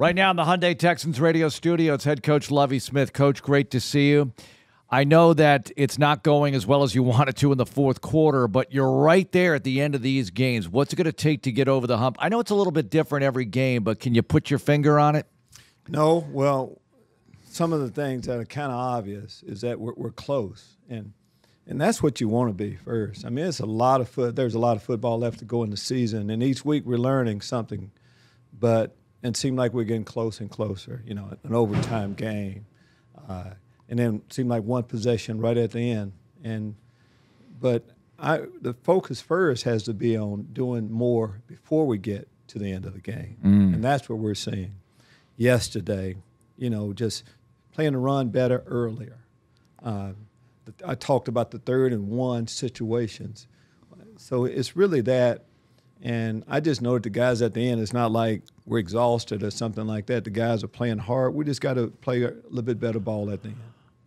Right now in the Hyundai Texans radio studio, it's head coach Lovie Smith. Coach, great to see you. I know that it's not going as well as you wanted to in the fourth quarter, but you're right there at the end of these games. What's it going to take to get over the hump? I know it's a little bit different every game, but can you put your finger on it? No. Well, some of the things that are kind of obvious is that we're close, and that's what you want to be first. I mean, it's a lot of there's a lot of football left to go in the season, and each week we're learning something. But it seemed like we're getting close and closer. You know, an overtime game. And then it seemed like one possession right at the end. But the focus first has to be on doing more before we get to the end of the game. And that's what we're seeing yesterday. You know, just playing the run better earlier. I talked about the 3rd-and-1 situations. So it's really that. And I just know that the guys at the end, it's not like we're exhausted or something like that. The guys are playing hard. We just got to play a little bit better ball at the end.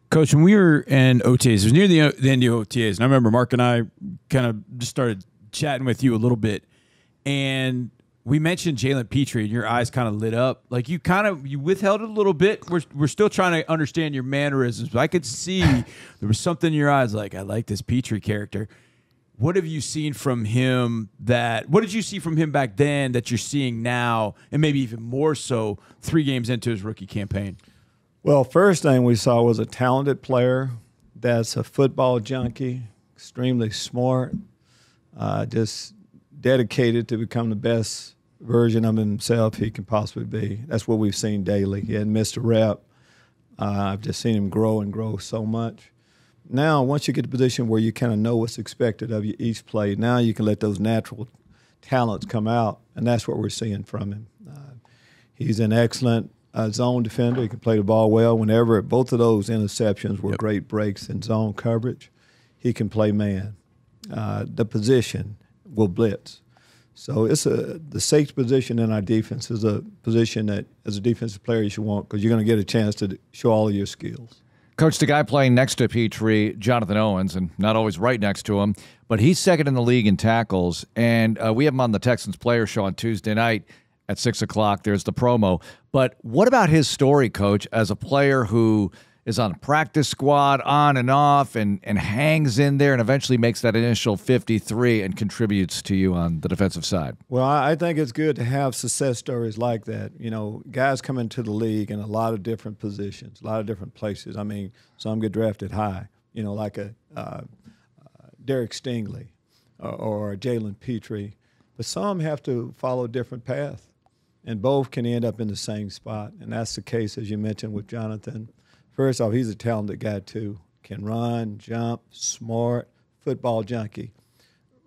Coach, when we were in OTAs, it was near the end of OTAs, and I remember Mark and I kind of just started chatting with you a little bit, and we mentioned Jalen Pitre, and your eyes kind of lit up. Like you withheld it a little bit. We're still trying to understand your mannerisms, but I could see there was something in your eyes like, I like this Pitre character. What have you seen from him what did you see from him back then that you're seeing now, and maybe even more so 3 games into his rookie campaign? Well, first thing we saw was a talented player that's a football junkie, extremely smart, just dedicated to become the best version of himself he can possibly be. That's what we've seen daily. He hadn't missed a rep. I've just seen him grow and grow so much. Now, once you get to a position where you kind of know what's expected of you each play, now you can let those natural talents come out, and that's what we're seeing from him. He's an excellent zone defender. He can play the ball well whenever. Both of those interceptions were great breaks in zone coverage. He can play man. The position will blitz. So it's the safety position in our defense is a position that, as a defensive player, you should want because you're going to get a chance to show all of your skills. Coach, the guy playing next to Petrie, Jonathan Owens, and not always right next to him, but he's second in the league in tackles, and we have him on the Texans Player Show on Tuesday night at 6 o'clock. There's the promo. But what about his story, Coach, as a player who is on a practice squad, on and off, and hangs in there and eventually makes that initial 53 and contributes to you on the defensive side? Well, I think it's good to have success stories like that. You know, guys come into the league in a lot of different positions, a lot of different places. I mean, some get drafted high, you know, like a Derek Stingley or Jalen Petrie. But some have to follow a different path, and both can end up in the same spot. And that's the case, as you mentioned, with Jonathan. First off, he's a talented guy, too. Can run, jump, smart, football junkie.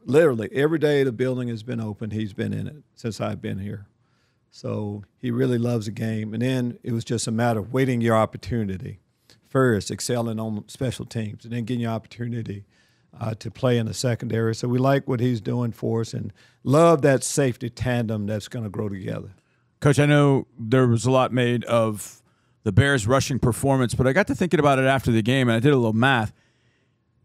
Literally, every day the building has been open, he's been in it since I've been here. So he really loves the game. And then it was just a matter of waiting your opportunity. First, excelling on special teams, and then getting your opportunity to play in the secondary. So we like what he's doing for us and love that safety tandem that's going to grow together. Coach, I know there was a lot made of the Bears' rushing performance, but I got to thinking about it after the game, and I did a little math.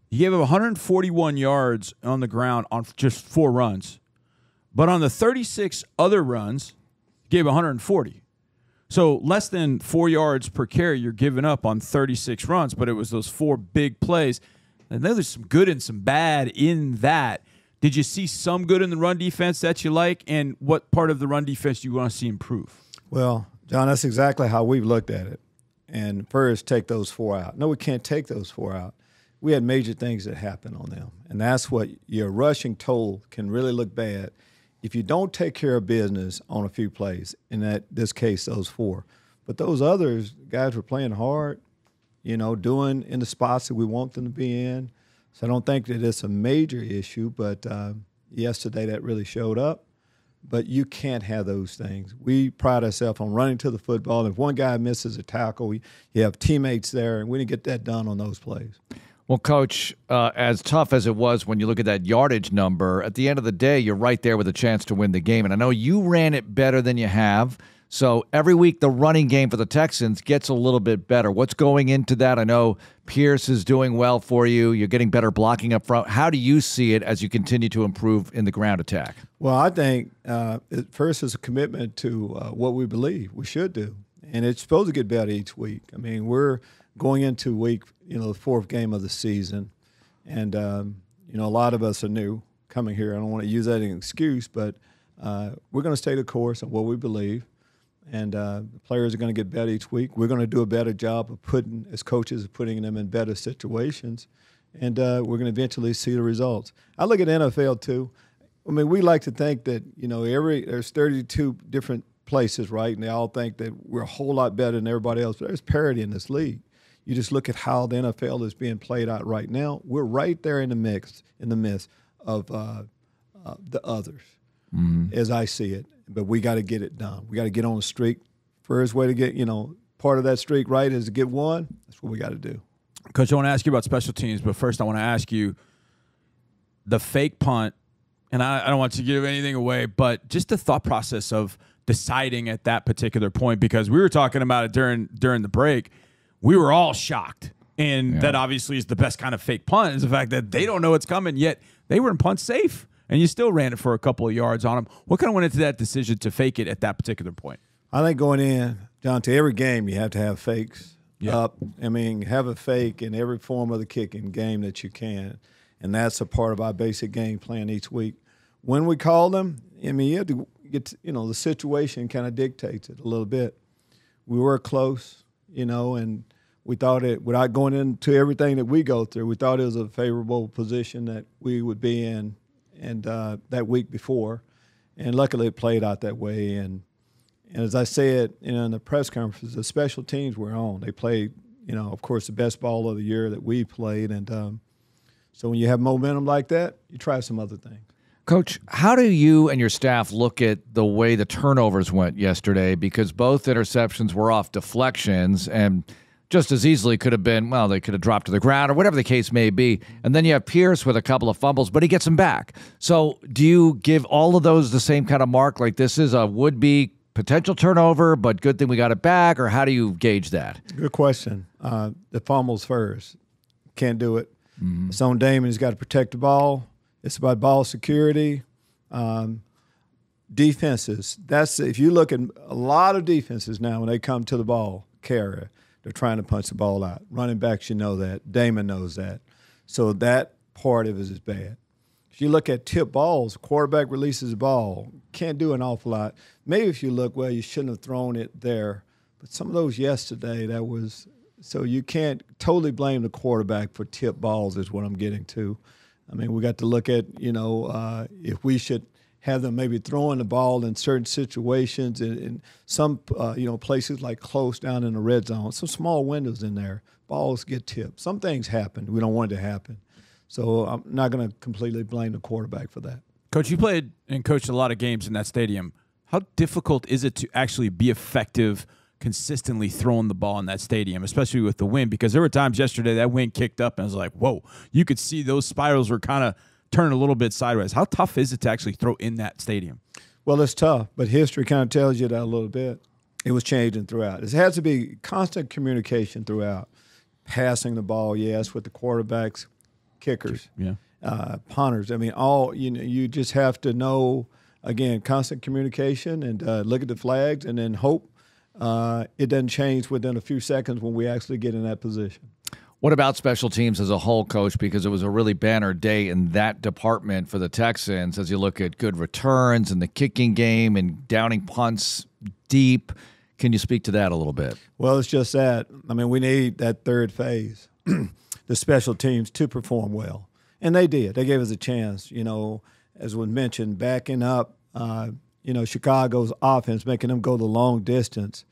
He gave up 141 yards on the ground on just 4 runs. But on the 36 other runs, he gave 140. So less than 4 yards per carry you're giving up on 36 runs, but it was those 4 big plays. And there's some good and some bad in that. Did you see some good in the run defense that you like, and what part of the run defense do you want to see improve? Well, John, that's exactly how we've looked at it. And first, take those 4 out. No, we can't take those 4 out. We had major things that happened on them. And that's what your rushing toll can really look bad if you don't take care of business on a few plays, in this case, those 4. But those others, guys were playing hard, you know, doing in the spots that we want them to be in. So I don't think that it's a major issue, but yesterday that really showed up. But you can't have those things. We pride ourselves on running to the football. If one guy misses a tackle, you have teammates there, and we didn't get that done on those plays. Well, Coach, as tough as it was when you look at that yardage number, at the end of the day, you're right there with a chance to win the game. And I know you ran it better than you have, So every week the running game for the Texans gets a little bit better. What's going into that? I know Pierce is doing well for you. You're getting better blocking up front. How do you see it as you continue to improve in the ground attack? Well, I think first is a commitment to what we believe we should do. And it's supposed to get better each week. I mean, we're going into week, the fourth game of the season. And, a lot of us are new coming here. I don't want to use that as an excuse, but we're going to stay the course on what we believe. And the players are going to get better each week. We're going to do a better job of putting them in better situations. And we're going to eventually see the results. I look at NFL, too. I mean, we like to think that, there's 32 different places, right? And they all think that we're a whole lot better than everybody else. But there's parity in this league. You just look at how the NFL is being played out right now. We're right there in the mix, in the midst of the others, as I see it. But we got to get it done. We got to get on a streak. First way to get, part of that streak right is to get one. That's what we got to do. Coach, I want to ask you about special teams, but first I want to ask you the fake punt, and I don't want to give anything away, but just the thought process of deciding at that particular point, because we were talking about it during the break. We were all shocked. And that obviously is the best kind of fake punt, is the fact that they don't know it's coming, yet they were in punt safe. And you still ran it for a couple of yards on him. What kind of went into that decision to fake it at that particular point? I think going in, John, to every game you have to have fakes up. I mean, have a fake in every form of the kicking game that you can. And that's a part of our basic game plan each week. When we call them, I mean, you have to get to, the situation kind of dictates it a little bit. We were close, and we thought it, without going into everything that we go through, we thought it was a favorable position that we would be in. And that week before, and luckily it played out that way. And as I said, in the press conference, the special teams were on. They played, of course, the best ball of the year that we played. And so when you have momentum like that, you try some other things. Coach, how do you and your staff look at the way the turnovers went yesterday? Because both interceptions were off deflections, and just as easily could have been, well, they could have dropped to the ground or whatever the case may be. And then you have Pierce with a couple of fumbles, but he gets them back. So do you give all of those the same kind of mark, like this is a would-be potential turnover, but good thing we got it back, or how do you gauge that? Good question. The fumbles first. Can't do it. It's on Damon. He's got to protect the ball. It's about ball security. Defenses. If you look at a lot of defenses now when they come to the ball carrier, they're trying to punch the ball out. Running backs, that. Damon knows that. So that part of it is bad. If you look at tip balls, quarterback releases the ball. Can't do an awful lot. Maybe if you look, well, you shouldn't have thrown it there. But some of those yesterday, that was – so you can't totally blame the quarterback for tip balls is what I'm getting to. I mean, we got to look at, if we should have them maybe throwing the ball in certain situations in some, places like close down in the red zone, some small windows in there, balls get tipped. Some things happen. We don't want it to happen. So I'm not going to completely blame the quarterback for that. Coach, you played and coached a lot of games in that stadium. How difficult is it to actually be effective consistently throwing the ball in that stadium, especially with the wind? Because there were times yesterday that wind kicked up and I was like, whoa, you could see those spirals were kind of turn a little bit sideways. How tough is it to actually throw in that stadium? Well, it's tough, but history kind of tells you that a little bit. It was changing throughout. It has to be constant communication throughout. Passing the ball, yes, with the quarterbacks, kickers, punters. I mean, all you just have to know, again, constant communication and look at the flags and then hope it doesn't change within a few seconds when we actually get in that position. What about special teams as a whole, Coach? Because it was a really banner day in that department for the Texans as you look at good returns and the kicking game and downing punts deep. Can you speak to that a little bit? Well, it's just that. I mean, we need that third phase, the special teams, to perform well. And they did. They gave us a chance, as was mentioned, backing up, Chicago's offense, making them go the long distance.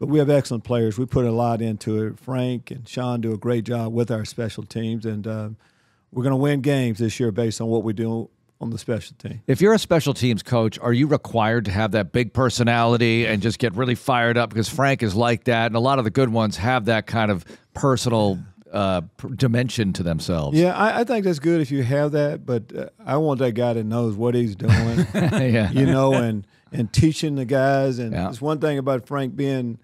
But we have excellent players. We put a lot into it. Frank and Sean do a great job with our special teams, and we're going to win games this year based on what we do on the special team. If you're a special teams coach, are you required to have that big personality and just get really fired up? Because Frank is like that, and a lot of the good ones have that kind of personal dimension to themselves. Yeah, I think that's good if you have that, but I want that guy that knows what he's doing, and teaching the guys. And it's one thing about Frank being,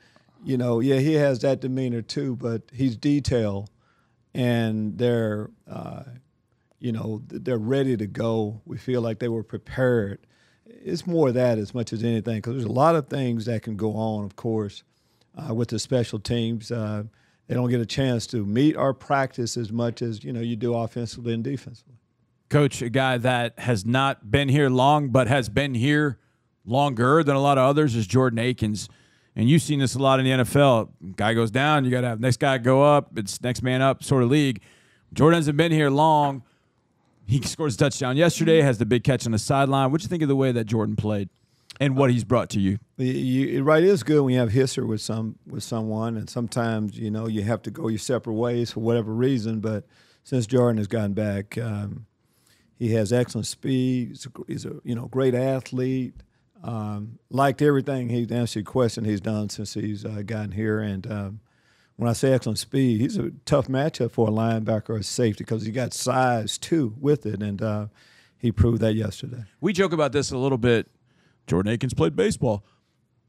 you know, he has that demeanor too, but he's detailed, and they're, you know, they're ready to go. We feel like they were prepared. It's more of that as much as anything, because there's a lot of things that can go on, of course, with the special teams. They don't get a chance to meet or practice as much as, you know, you do offensively and defensively. Coach, a guy that has not been here long but has been here longer than a lot of others is Jordan Akins. And you've seen this a lot in the NFL. Guy goes down, you got to have next guy go up. It's next man up sort of league. Jordan hasn't been here long. He scores a touchdown yesterday, has the big catch on the sideline. What do you think of the way that Jordan played and what he's brought to you? It is good when you have history with someone, and sometimes, you know, you have to go your separate ways for whatever reason. But since Jordan has gotten back, he has excellent speed. He's a you know, great athlete. Liked everything he's answered question he's done since he's gotten here. And when I say excellent speed, he's a tough matchup for a linebacker or a safety because he got size too with it, and he proved that yesterday. We joke about this a little bit. Jordan Akins played baseball.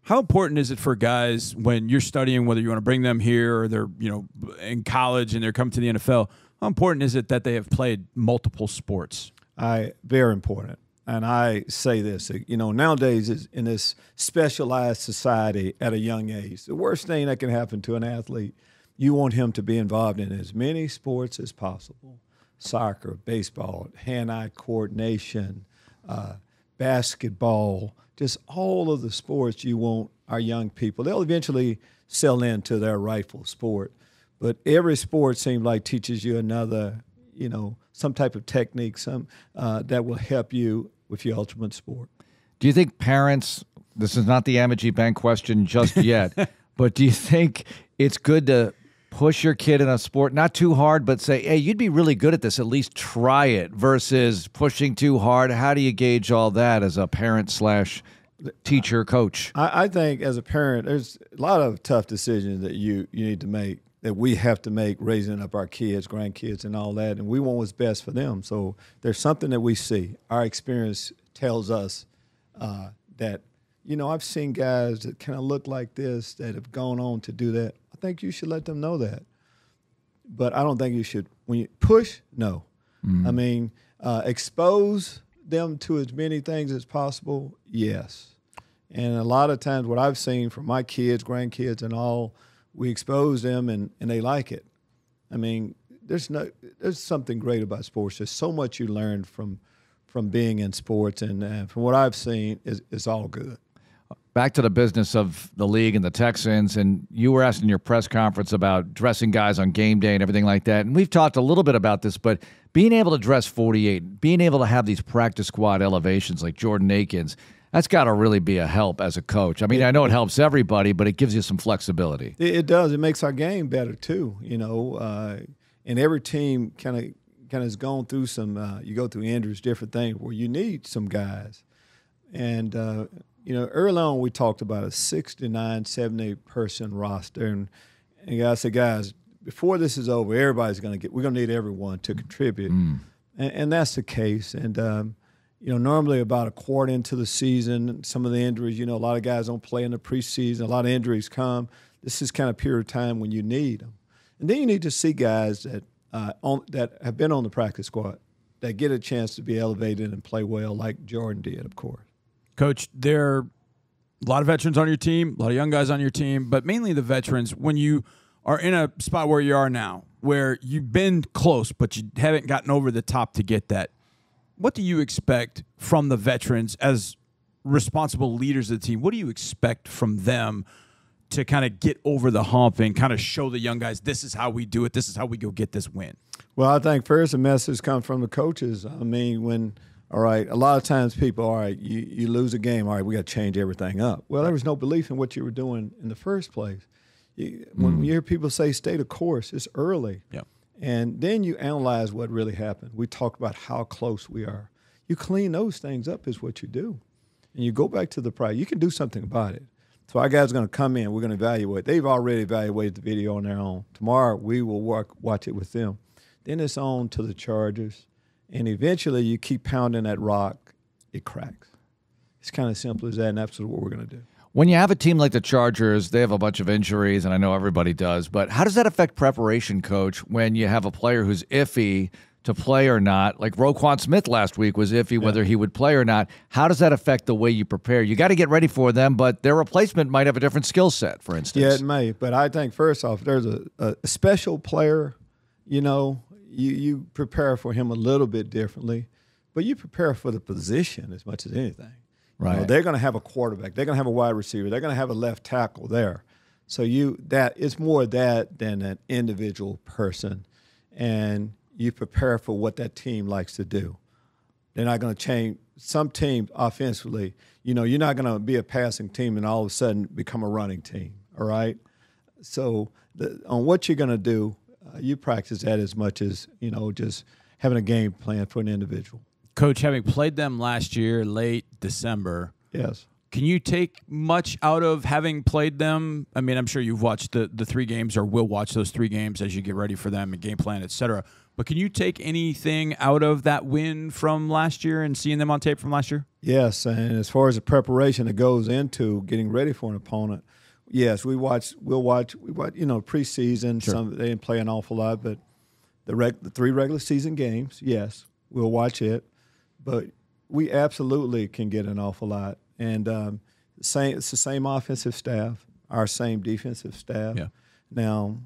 How important is it for guys when you're studying, whether you want to bring them here or they're, you know, in college and they're coming to the NFL? How important is it that they have played multiple sports? Very important. And I say this, you know, nowadays in this specialized society at a young age, the worst thing that can happen to an athlete, you want him to be involved in as many sports as possible. Soccer, baseball, hand-eye coordination, basketball, just all of the sports you want our young people. They'll eventually sell into their rightful sport. But every sport seems like teaches you another, you know, some type of technique, some that will help you with your ultimate sport. Do you think parents, this is not the Amegy Bank question just yet, but do you think it's good to push your kid in a sport, not too hard, but say, hey, you'd be really good at this, at least try it, versus pushing too hard? How do you gauge all that as a parent slash teacher, coach? I think as a parent, there's a lot of tough decisions that you need to make, that we have to make raising up our kids, grandkids, and all that, and we want what's best for them. So there's something that we see. Our experience tells us that, you know, I've seen guys that kind of look like this that have gone on to do that. I think you should let them know that. But I don't think you should. When you push, no. Mm-hmm. I mean, expose them to as many things as possible, yes. And a lot of times what I've seen from my kids, grandkids, and all, we expose them, and they like it. I mean, there's something great about sports. There's so much you learn from being in sports, and from what I've seen, it's all good. Back to the business of the league and the Texans, and you were asked in your press conference about dressing guys on game day and everything like that, and we've talked a little bit about this, but being able to dress 48, being able to have these practice squad elevations like Jordan Akins, that's got to really be a help as a coach. I mean, I know it helps everybody, but it gives you some flexibility. It does. It makes our game better too, you know. And every team kind of has gone through some. You go through injuries, different things where you need some guys. And you know, early on we talked about a 69, 78 person roster, and I said, guys, before this is over, everybody's going to get. We're going to need everyone to contribute, and that's the case. And you know, normally about a quarter into the season, some of the injuries, you know, a lot of guys don't play in the preseason. A lot of injuries come. This is kind of a period of time when you need them. And then you need to see guys that that have been on the practice squad that get a chance to be elevated and play well like Jordan did, of course. Coach, there are a lot of veterans on your team, a lot of young guys on your team, but mainly the veterans. When you are in a spot where you are now, where you've been close but you haven't gotten over the top to get that, what do you expect from the veterans as responsible leaders of the team? What do you expect from them to kind of get over the hump and kind of show the young guys, this is how we do it, this is how we go get this win? Well, I think first the message comes from the coaches. I mean, a lot of times people, you lose a game, we got to change everything up. Well, there was no belief in what you were doing in the first place. When you hear people say stay the course, it's early. Yeah. And then you analyze what really happened. We talked about how close we are. You clean those things up is what you do. And you go back to the pride. You can do something about it. So our guys are going to come in. We're going to evaluate. They've already evaluated the video on their own. Tomorrow we will watch it with them. Then it's on to the Chargers. And eventually you keep pounding that rock, it cracks. It's kind of simple as that, and that's what we're going to do. When you have a team like the Chargers, they have a bunch of injuries, and I know everybody does, but how does that affect preparation, Coach, when you have a player who's iffy to play or not? Like Roquan Smith last week was iffy whether he would play or not. How does that affect the way you prepare? You got to get ready for them, but their replacement might have a different skill set, for instance. Yeah, it may, but I think, first off, there's a special player, you know, you prepare for him a little bit differently, but you prepare for the position as much as anything. Right. You know, they're going to have a quarterback. They're going to have a wide receiver. They're going to have a left tackle there. So it's more that than an individual person, and you prepare for what that team likes to do. They're not going to change. Some teams offensively, you know, you're not going to be a passing team and all of a sudden become a running team, all right? So on what you're going to do, you practice that as much as, you know, just having a game plan for an individual. Coach, having played them last year, late December, yes, can you take much out of having played them? I mean, I'm sure you've watched the three games or will watch those three games as you get ready for them and game plan, et cetera. But can you take anything out of that win from last year and seeing them on tape from last year? Yes, and as far as the preparation that goes into getting ready for an opponent, yes, we watch, you know, preseason. Sure. Some, they didn't play an awful lot, but the three regular season games, yes, we'll watch it. But we absolutely can get an awful lot. And it's the same offensive staff, our same defensive staff. Yeah. Now,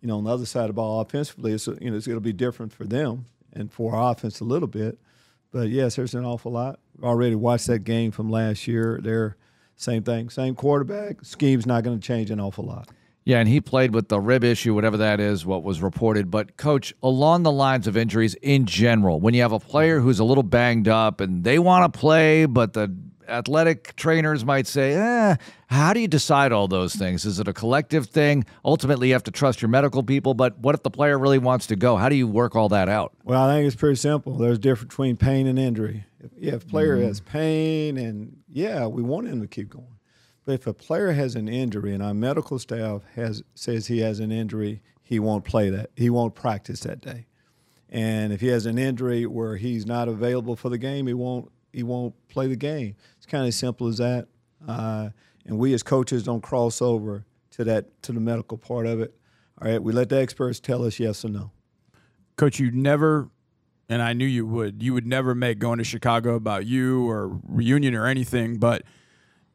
you know, on the other side of the ball offensively, it's going to be different for them and for our offense a little bit. But, yes, there's an awful lot. We've already watched that game from last year. They're same thing, same quarterback. Scheme's not going to change an awful lot. Yeah, and he played with the rib issue, whatever that is, what was reported. But, Coach, along the lines of injuries in general, when you have a player who's a little banged up and they want to play, but the athletic trainers might say, how do you decide all those things? Is it a collective thing? Ultimately, you have to trust your medical people, but what if the player really wants to go? How do you work all that out? Well, I think it's pretty simple. There's a difference between pain and injury. If a player has pain, and, yeah, we want him to keep going. But if a player has an injury and our medical staff says he has an injury, he won't play that. He won't practice that day. And if he has an injury where he's not available for the game, he won't play the game. It's kind of simple as that. And we as coaches don't cross over to the medical part of it. All right, we let the experts tell us yes or no. Coach, you never – and I knew you would never make going to Chicago about you or reunion or anything, but –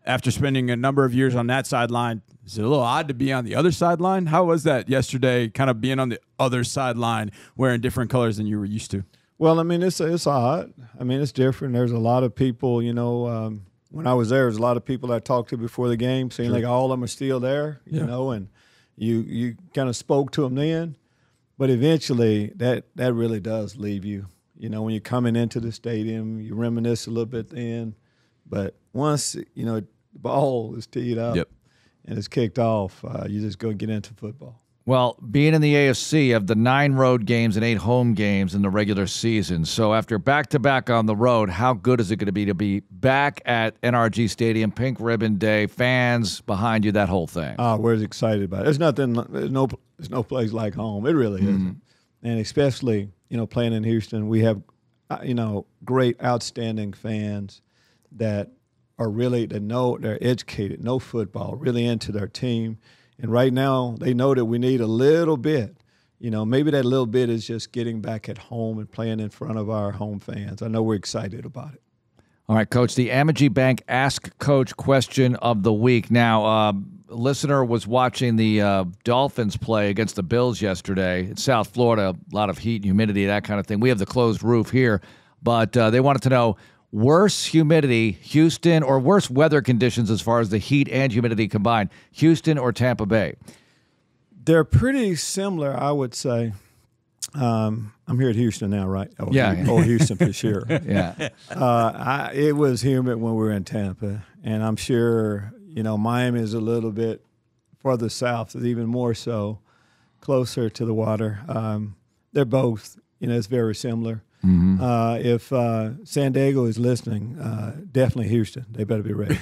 after spending a number of years on that sideline, is it a little odd to be on the other sideline? How was that yesterday, kind of being on the other sideline, wearing different colors than you were used to? Well, I mean, it's odd. I mean, it's different. There's a lot of people, you know, when I was there, there's a lot of people I talked to before the game, seeing like all of them are still there, you know, and you kind of spoke to them then. But eventually, that really does leave you. You know, when you're coming into the stadium, you reminisce a little bit then. But once, you know, ball is teed up and it's kicked off, you just go get into football. Well, being in the AFC, of the 9 road games and 8 home games in the regular season, so after back-to-back on the road, how good is it going to be back at NRG Stadium, Pink Ribbon Day, fans behind you, that whole thing? Oh, we're excited about it. There's no place like home. It really isn't. And especially, you know, playing in Houston, we have, you know, great, outstanding fans that are really, they're educated, know football, really into their team. And right now, they know that we need a little bit. You know, maybe that little bit is just getting back at home and playing in front of our home fans. I know we're excited about it. All right, Coach, the Amegy Bank Ask Coach question of the week. Now, a listener was watching the Dolphins play against the Bills yesterday in South Florida, a lot of heat and humidity, that kind of thing. We have the closed roof here, but they wanted to know, worse humidity, Houston, or worse weather conditions as far as the heat and humidity combined, Houston or Tampa Bay? They're pretty similar, I would say. I'm here at Houston now, right? Oh, yeah. Oh, Houston for sure. Yeah. It was humid when we were in Tampa, and I'm sure, you know, Miami is a little bit further south, even more so, closer to the water. They're both, you know, it's very similar. If San Diego is listening, definitely Houston. They better be ready.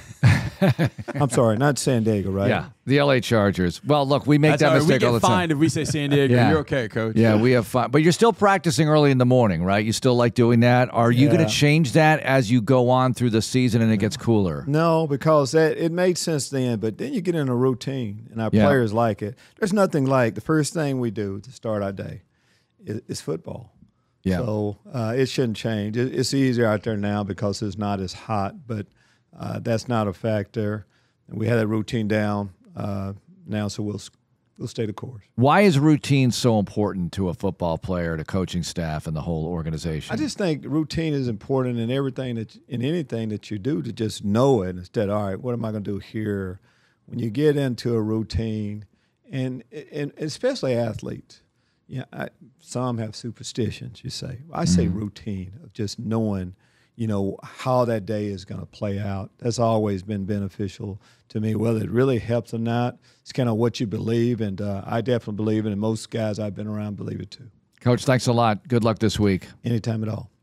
I'm sorry, not San Diego, right? Yeah, the LA Chargers. Well, look, we make that mistake all the time. We get fined if we say San Diego. Yeah. You're okay, Coach. Yeah, we have fun. But you're still practicing early in the morning, right? You still like doing that? Are you going to change that as you go on through the season and it gets cooler? No, because it made sense then, but then you get in a routine, and our players like it. There's nothing like the first thing we do to start our day is football. Yeah. So it shouldn't change. It's easier out there now because it's not as hot, but that's not a factor. We had that routine down now, so we'll stay the course. Why is routine so important to a football player, to coaching staff, and the whole organization? I just think routine is important in everything in anything that you do, to just know it instead. All right, what am I going to do here? When you get into a routine, and especially athletes. Yeah, some have superstitions, you say. I say routine, of just knowing, you know, how that day is going to play out. That's always been beneficial to me. Whether it really helps or not, it's kind of what you believe, and I definitely believe it, and most guys I've been around believe it too. Coach, thanks a lot. Good luck this week. Anytime at all.